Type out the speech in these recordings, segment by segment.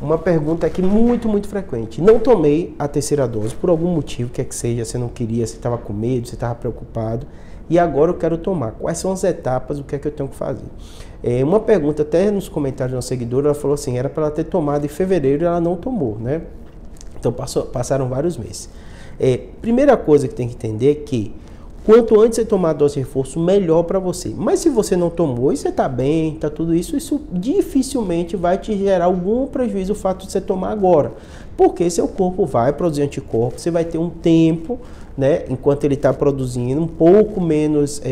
Uma pergunta aqui muito frequente. Não tomei a terceira dose por algum motivo, quer que seja, você não queria, você estava com medo, você estava preocupado, e agora eu quero tomar. Quais são as etapas, o que é que eu tenho que fazer? Uma pergunta até nos comentários de uma seguidora, ela falou assim, era para ela ter tomado em fevereiro e ela não tomou, né? Então passaram vários meses. Primeira coisa que tem que entender é que quanto antes você tomar a dose de reforço, melhor para você. Mas se você não tomou e você está bem, está tudo isso, isso dificilmente vai te gerar algum prejuízo o fato de você tomar agora. Porque seu corpo vai produzir anticorpos, você vai ter um tempo, né, enquanto ele está produzindo, um pouco menos,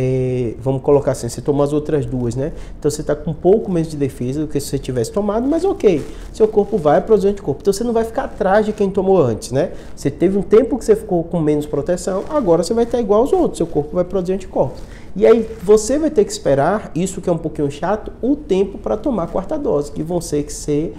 vamos colocar assim, você tomou as outras duas, né? Então você está com um pouco menos de defesa do que se você tivesse tomado, mas ok, seu corpo vai produzir anticorpo. Então você não vai ficar atrás de quem tomou antes, né? Você teve um tempo que você ficou com menos proteção, agora você vai estar igual aos outros. O corpo vai produzir anticorpos. E aí você vai ter que esperar, isso que é um pouquinho chato, o tempo para tomar a quarta dose, que vão ser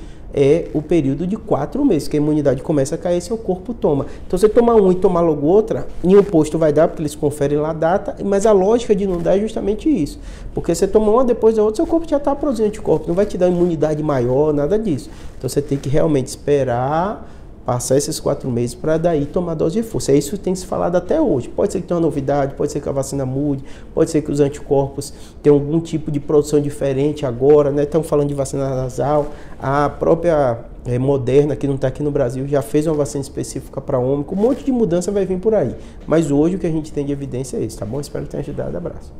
o período de 4 meses, que a imunidade começa a cair, seu corpo toma. Então você tomar um e tomar logo outra, nenhum posto vai dar, porque eles conferem lá a data, mas a lógica de não dar é justamente isso. Porque você toma uma depois da outra, seu corpo já está produzindo anticorpos, não vai te dar imunidade maior, nada disso. Então você tem que realmente esperar passar esses 4 meses para daí tomar dose de reforço. É isso que tem se falado até hoje. Pode ser que tenha uma novidade, pode ser que a vacina mude, pode ser que os anticorpos tenham algum tipo de produção diferente agora, né? Estamos falando de vacina nasal, a própria Moderna, que não está aqui no Brasil, já fez uma vacina específica para ômico, um monte de mudança vai vir por aí. Mas hoje o que a gente tem de evidência é isso, tá bom? Espero que tenha ajudado, abraço.